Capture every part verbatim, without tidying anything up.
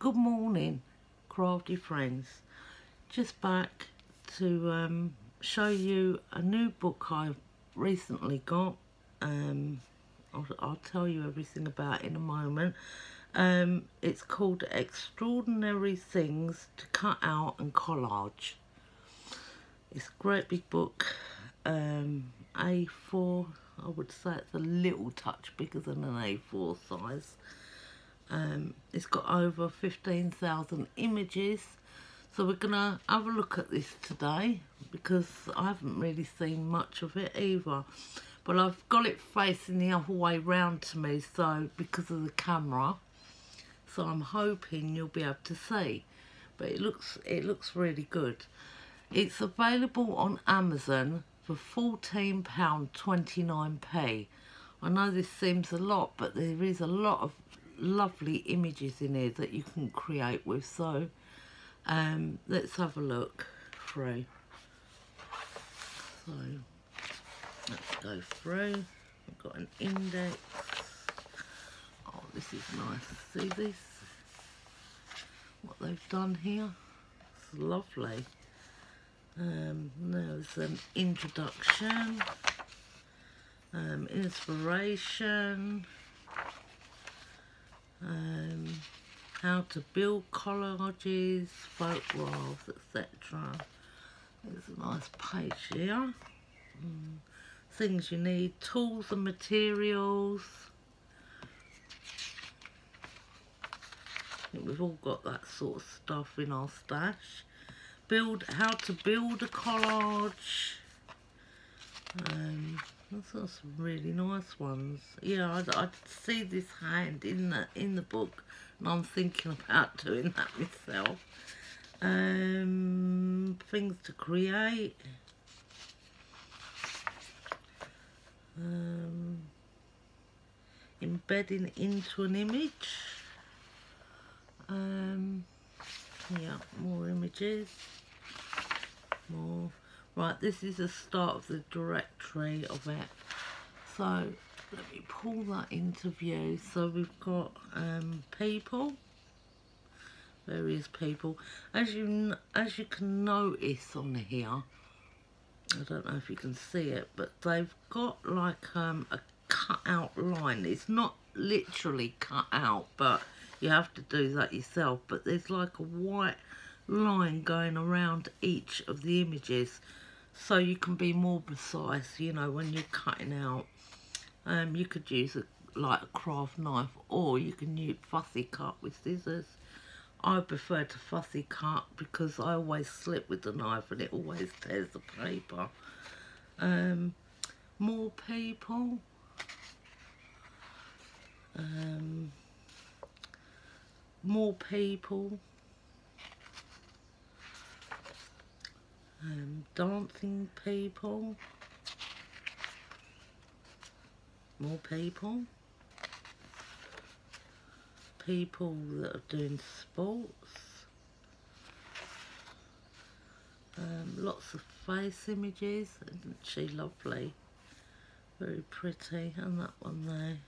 Good morning, crafty friends. Just back to um, show you a new book I've recently got. Um, I'll, I'll tell you everything about it in a moment. Um, it's called Extraordinary Things to Cut Out and Collage. It's a great big book, um, A four. I would say it's a little touch bigger than an A four size. Um, it's got over fifteen thousand images, so we're going to have a look at this today because I haven't really seen much of it either. But I've got it facing the other way round to me, so because of the camera, so I'm hoping you'll be able to see. But it looks it looks really good. It's available on Amazon for fourteen pounds twenty-nine. I know this seems a lot, but there is a lot of lovely images in here that you can create with. So um, let's have a look through. So let's go through. I've got an index. Oh, this is nice. See this? What they've done here? It's lovely. Um, there's an introduction, um, inspiration, um, how to build collages, photographs, et cetera. There's a nice page here. Um, things you need, tools and materials. I think we've all got that sort of stuff in our stash. Build how to build a collage. Um, those are some really nice ones. Yeah, I, I see this hand in the in the book, and I'm thinking about doing that myself. Um, things to create. Um, embedding into an image. Um, yeah, more images. More. Right, this is the start of the directory of it. So let me pull that into view. So we've got um, people, various people. As you as you can notice on here, I don't know if you can see it, but they've got like um, a cut out line. It's not literally cut out, but you have to do that yourself. But there's like a white line going around each of the images, so you can be more precise, you know, when you're cutting out. Um, you could use a, like a craft knife, or you can use fussy cut with scissors. I prefer to fussy cut because I always slip with the knife and it always tears the paper. Um, more people. Um, more people. Um, dancing people, more people, people that are doing sports, um, lots of face images. Isn't she lovely? Very pretty. And that one there,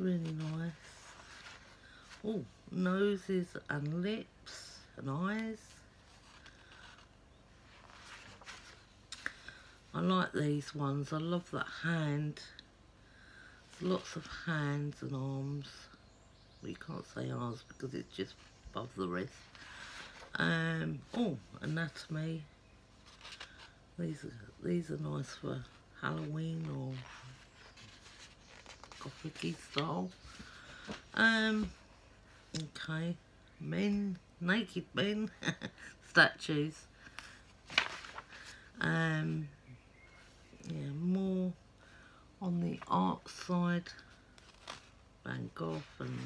really nice. Oh, noses and lips and eyes. I like these ones. I love that hand. There's lots of hands and arms. Well, you can't say arms because it's just above the wrist. Um, oh, anatomy. These are, these are nice for Halloween or gothic-y style. Um, okay, men, naked men, statues. Um. Yeah, more on the art side, Van Gogh and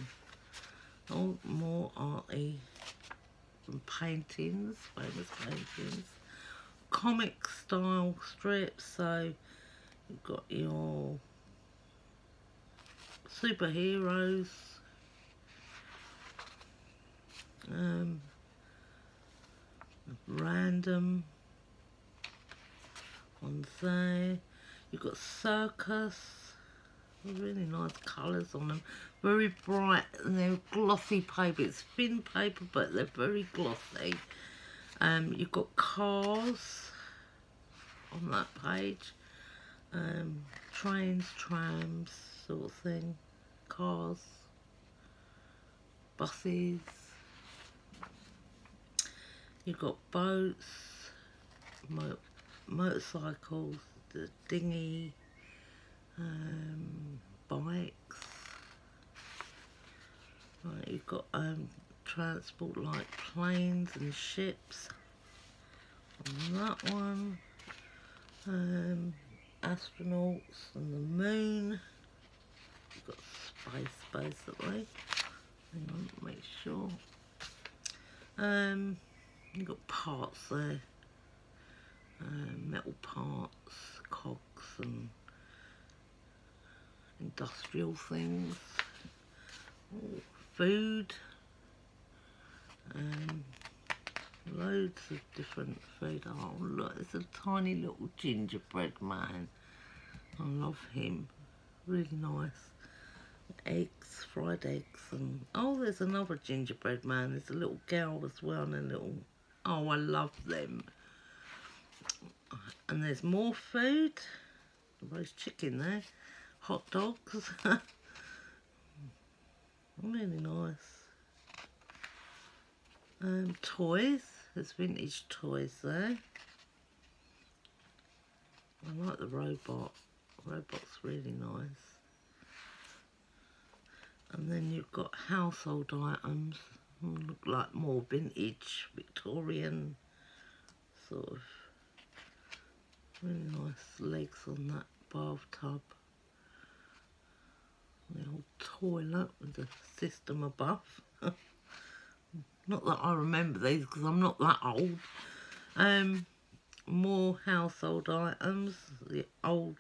all, oh, more arty, some paintings, famous paintings, comic style strips. So you've got your superheroes, um, random. On there, you've got circus, really nice colours on them, very bright, and they're glossy paper. It's thin paper, but they're very glossy. Um, you've got cars on that page, um, trains, trams, sort of thing, cars, buses. You've got boats, mo motorcycles, the dinghy, um, bikes. Right, you've got um, transport like planes and ships on that one. Um, astronauts and the moon. You've got space basically. Hang on, make sure. Um, You've got parts there, uh, metal parts, cogs and industrial things. Ooh, food, um, loads of different food. Oh look, it's a tiny little gingerbread man. I love him, really nice. Eggs, fried eggs, and oh, there's another gingerbread man. There's a little girl as well and a little... Oh, I love them. And there's more food. Roast chicken there. Hot dogs. Really nice. Um, toys. There's vintage toys there. I like the robot. The robot's really nice. And then you've got household items. Look like more vintage, Victorian, sort of. Really nice legs on that bathtub. The old toilet with the system above. Not that I remember these because I'm not that old. Um, more household items. The old,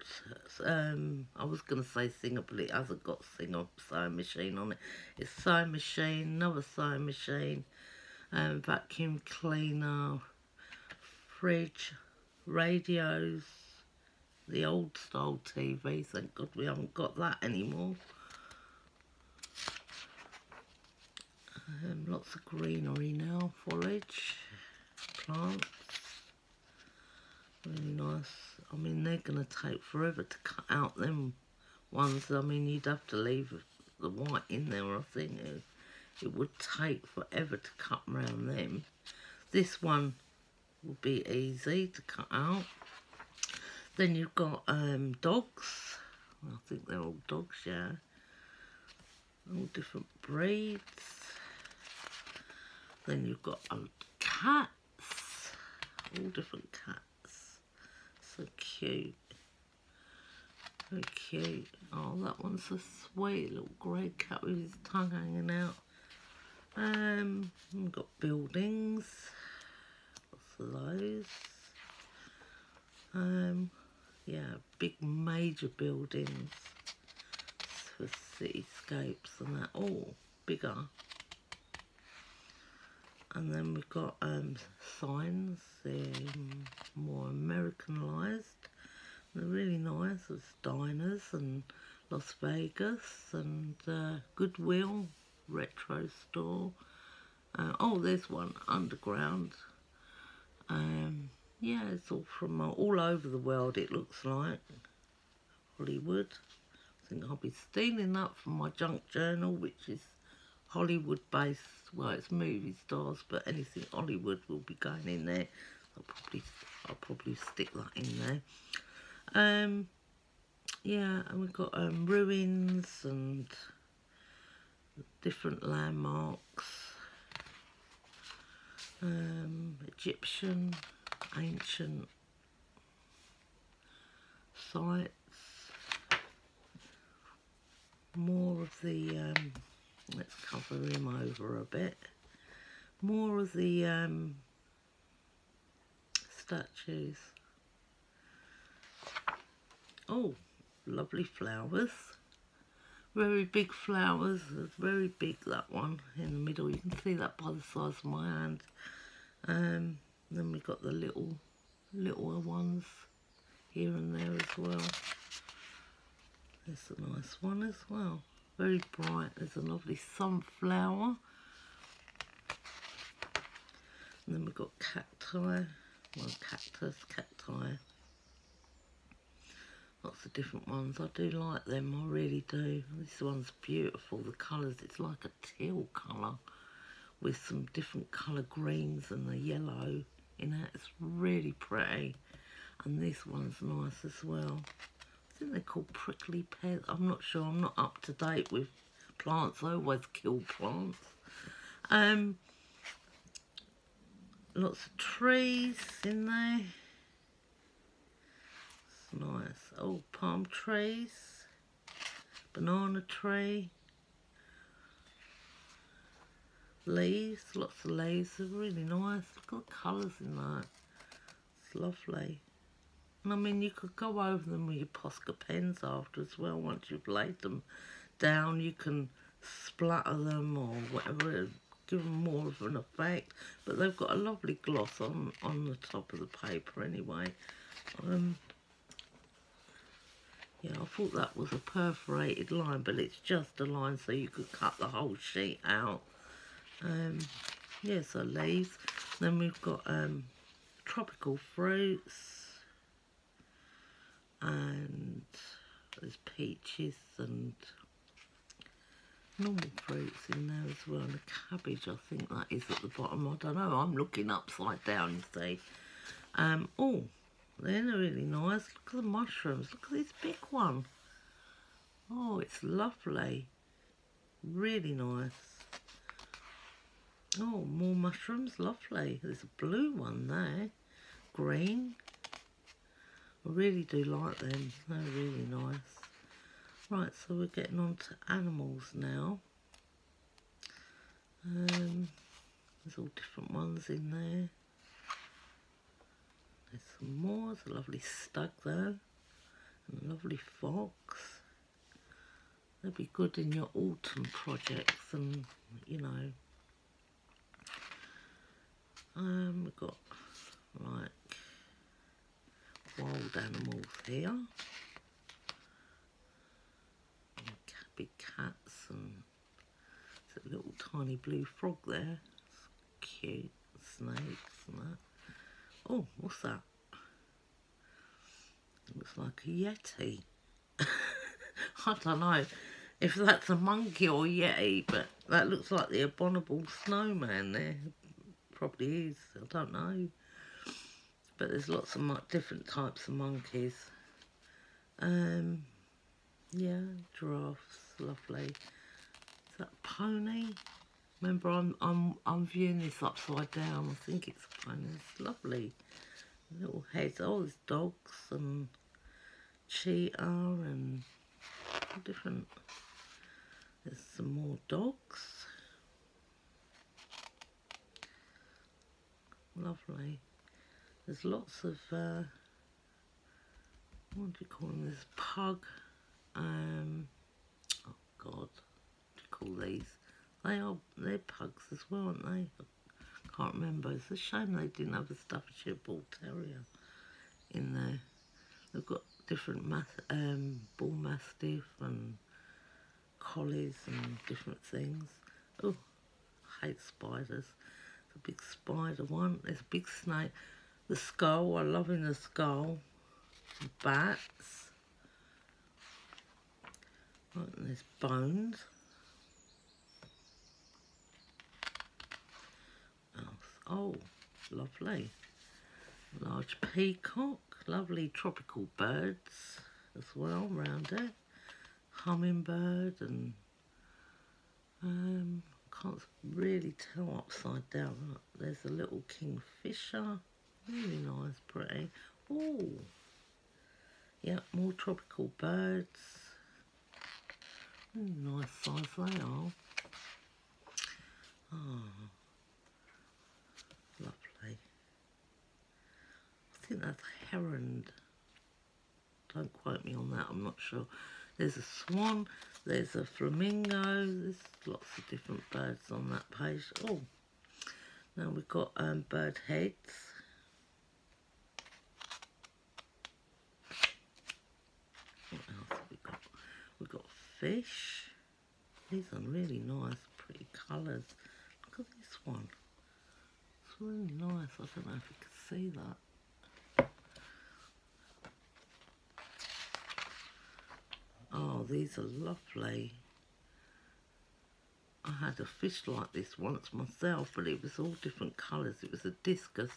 um, I was going to say Singer, but it hasn't got Singer sewing machine on it. It's sewing machine, another sewing machine, um, vacuum cleaner, fridge, radios, the old style T V. Thank God we haven't got that anymore. Um, lots of greenery now, foliage, plants. Really nice. I mean, they're going to take forever to cut out them ones. I mean, you'd have to leave the white in there, I think. It, it would take forever to cut around them. This one will be easy to cut out. Then you've got um, dogs. I think they're all dogs, yeah. All different breeds. Then you've got um, cats. All different cats. So cute, so cute. Oh, that one's a sweet little grey cat with his tongue hanging out. Um, we've got buildings, lots of those. Um, yeah, big major buildings for cityscapes and that. Oh, bigger. And then we've got um, signs, they're more Americanized. They're really nice. There's diners and Las Vegas and uh, Goodwill, Retro Store. Uh, oh, there's one underground. Um, yeah, it's all from uh, all over the world, it looks like. Hollywood. I think I'll be stealing that from my junk journal, which is Hollywood based, well, it's movie stars, but anything Hollywood will be going in there. I'll probably, I'll probably stick that in there. Um, yeah, and we've got um, ruins and different landmarks. Um, Egyptian, ancient sites. More of the... Um, let's cover him over a bit. More of the um, statues. Oh, lovely flowers. Very big flowers. Very big, that one in the middle. You can see that by the size of my hand. Um, then we've got the little, little ones here and there as well. There's a nice one as well. Very bright. There's a lovely sunflower. And then we've got cacti. Well, cactus, cacti. Lots of different ones. I do like them, I really do. This one's beautiful, the colours. It's like a teal colour with some different colour greens and the yellow in it. It's really pretty. And this one's nice as well. I think they're called prickly pears. I'm not sure. I'm not up to date with plants. I always kill plants. Um, lots of trees in there. It's nice. Oh, palm trees. Banana tree. Leaves. Lots of leaves. They're really nice. Look at the colours in that. It's lovely. I mean, you could go over them with your Posca pens after as well. Once you've laid them down, you can splatter them or whatever, give them more of an effect. But they've got a lovely gloss on, on the top of the paper anyway. Um, yeah, I thought that was a perforated line, but it's just a line so you could cut the whole sheet out. Um, yeah, so leaves. Then we've got um, tropical fruits. And there's peaches and normal fruits in there as well, and a cabbage, I think that is at the bottom. I don't know, I'm looking upside down, you see. Um, oh, they're really nice. Look at the mushrooms. Look at this big one. Oh, it's lovely. Really nice. Oh, more mushrooms. Lovely. There's a blue one there. Green. I really do like them, they're really nice. Right, so we're getting on to animals now. Um, there's all different ones in there. There's some more, there's a lovely stag there. And a lovely fox. They'll be good in your autumn projects and, you know. Um, we've got, right. Wild animals here, and big cats, and there's a little tiny blue frog there. It's cute. Snakes and that. Oh, what's that? It looks like a yeti. I don't know if that's a monkey or a yeti, but that looks like the abominable snowman there. Probably is. I don't know. But there's lots of different types of monkeys. Um, yeah, giraffes, lovely. Is that a pony? Remember, I'm I'm I'm viewing this upside down. I think it's a pony. It's lovely. Little heads. Oh, there's dogs and cheetah and different. There's some more dogs. Lovely. There's lots of, uh, what do you call them, there's a pug, um, oh God, what do you call these? They are, they're pugs as well, aren't they? I can't remember. It's a shame they didn't have a Staffordshire Bull Terrier in there. They've got different mas um, bull mastiff and collies and different things. Oh, I hate spiders. It's a big spider one. There's a big snake. The skull, I love in the skull. Bats. Right, and there's bones. Oh, lovely. Large peacock. Lovely tropical birds as well around it. Hummingbird and um can't really tell upside down. There's a little kingfisher. Really nice, pretty. Oh, yep, more tropical birds. Really nice size they are. Oh, lovely. I think that's a heron. Don't quote me on that, I'm not sure. There's a swan, there's a flamingo, there's lots of different birds on that page. Oh, now we've got um, bird heads. fish. These are really nice, pretty colours. Look at this one. It's really nice. I don't know if you can see that. Oh, these are lovely. I had a fish like this once myself, but it was all different colours. It was a discus.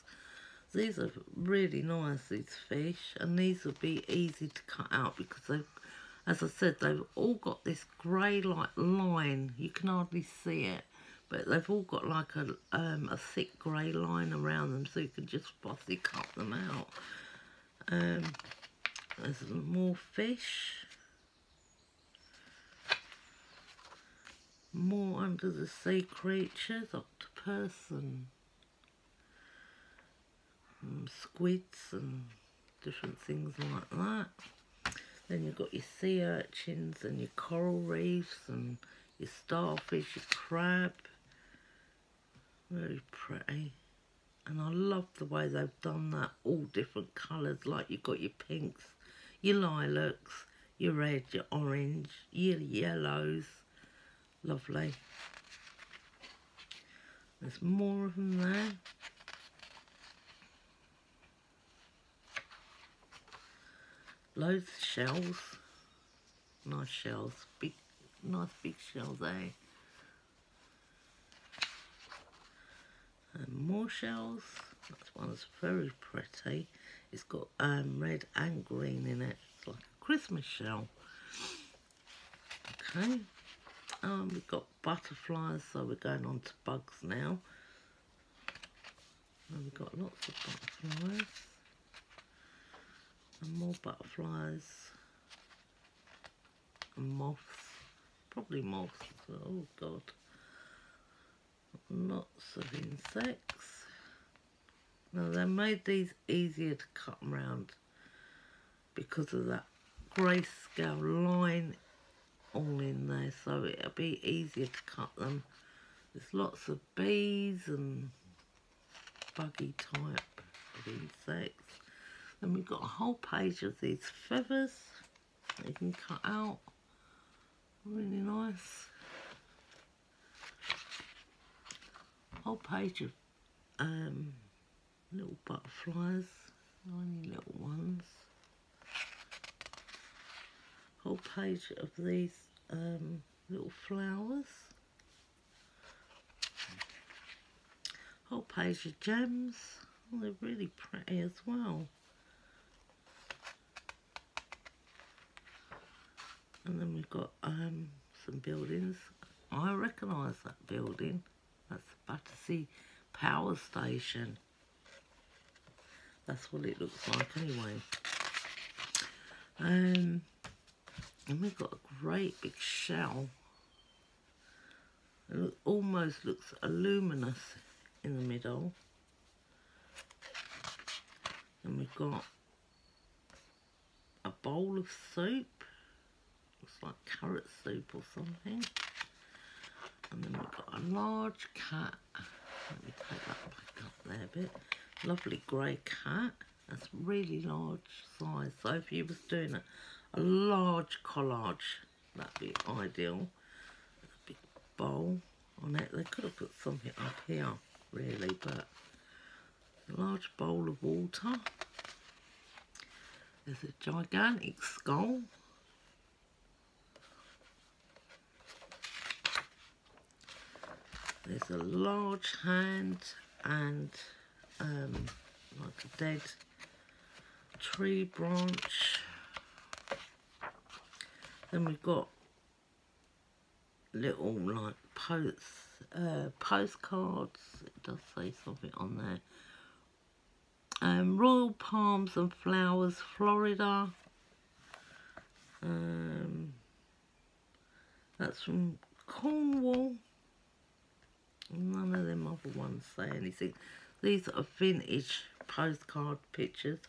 These are really nice, these fish, and these will be easy to cut out because they've, as I said, they've all got this grey like line. You can hardly see it, but they've all got like a, um, a thick grey line around them, so you can just fussy cut them out. Um, there's more fish. More under the sea creatures, octopus and, and squids and different things like that. Then you've got your sea urchins and your coral reefs and your starfish, your crab. Very pretty. And I love the way they've done that, all different colours. Like you've got your pinks, your lilacs, your red, your orange, your yellows. Lovely. There's more of them there. Loads of shells. Nice shells. Big, nice big shells there. And more shells. This one's very pretty. It's got um, red and green in it. It's like a Christmas shell. Okay. Um, we've got butterflies, so we're going on to bugs now. And we've got lots of butterflies. And more butterflies. And moths. Probably moths as well. Oh, God. Lots of insects. Now, they made these easier to cut around because of that grayscale line all in there, so it'll be easier to cut them. There's lots of bees and buggy type of insects. Then we've got a whole page of these feathers that you can cut out. Really nice. Whole page of um, little butterflies, tiny little ones. Whole page of these um, little flowers, whole page of gems. Oh, they're really pretty as well. And then we've got um, some buildings. I recognise that building. That's the Battersea Power Station. That's what it looks like anyway. Um. And we've got a great big shell. It look, almost looks luminous in the middle. And we've got a bowl of soup. Looks like carrot soup or something. And then we've got a large cat. Let me take that back up there a bit. Lovely grey cat. That's really large size. So if you was doing it, a large collage, that'd be ideal. A big bowl on it. They could have put something up here, really, but a large bowl of water. There's a gigantic skull. There's a large hand and um, like a dead tree branch. Then we've got little, like, posts, uh, postcards. It does say something on there. Um, Royal Palms and Flowers, Florida. Um, that's from Cornwall. None of them other ones say anything. These are vintage postcard pictures.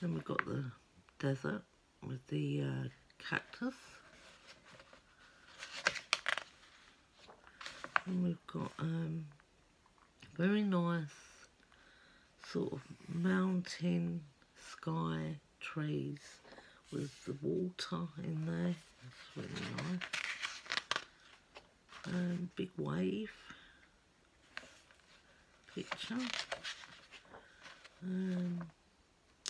Then we've got the desert with the uh, cactus. And we've got um, very nice sort of mountain, sky, trees. with the water in there. That's really nice. Um, big wave picture. Um,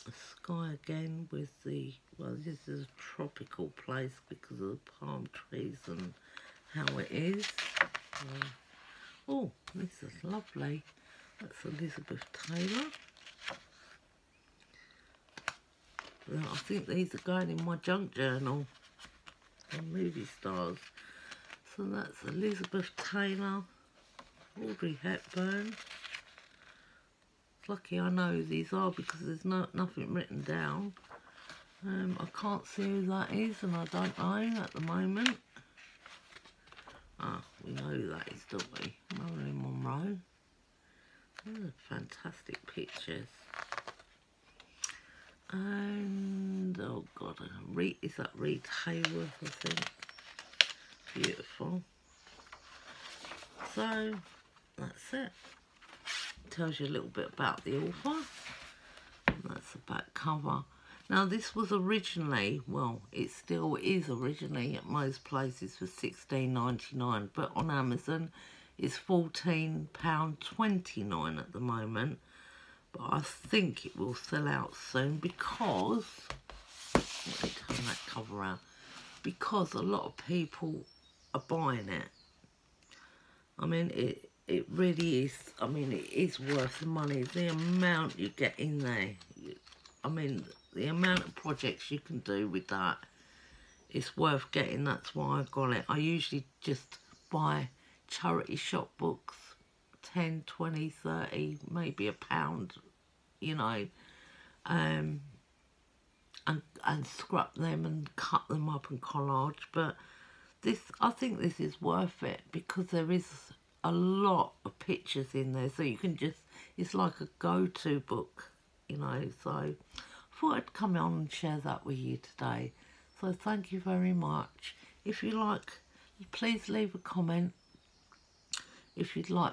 a sky again with the, well, this is a tropical place because of the palm trees and how it is. Uh, oh, this is lovely. That's Elizabeth Taylor. I think these are going in my junk journal on movie stars. So that's Elizabeth Taylor, Audrey Hepburn. It's lucky I know who these are because there's no, nothing written down. Um, I can't see who that is and I don't know at the moment. Ah, we know who that is, don't we? Marilyn Monroe. Those are fantastic pictures. And, oh God, Reed, is that Reed Hayworth, I think? Beautiful. So, that's it. Tells you a little bit about the author. And that's the back cover. Now, this was originally, well, it still is originally at most places for sixteen ninety-nine, but on Amazon, it's fourteen pounds twenty-nine at the moment. But I think it will sell out soon because, let me turn that cover out, because a lot of people are buying it. I mean, it, it really is, I mean, it is worth the money. The amount you get in there, I mean, the amount of projects you can do with that, it's worth getting. That's why I got it. I usually just buy charity shop books. ten, twenty, thirty, maybe a pound, you know, um, and, and scrap them and cut them up and collage. But this, I think this is worth it because there is a lot of pictures in there. So you can just, it's like a go-to book, you know. So I thought I'd come on and share that with you today. So thank you very much. If you like, please leave a comment. If you'd like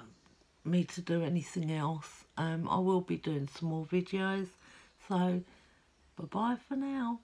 me to do anything else, um I will be doing some more videos, so bye bye for now.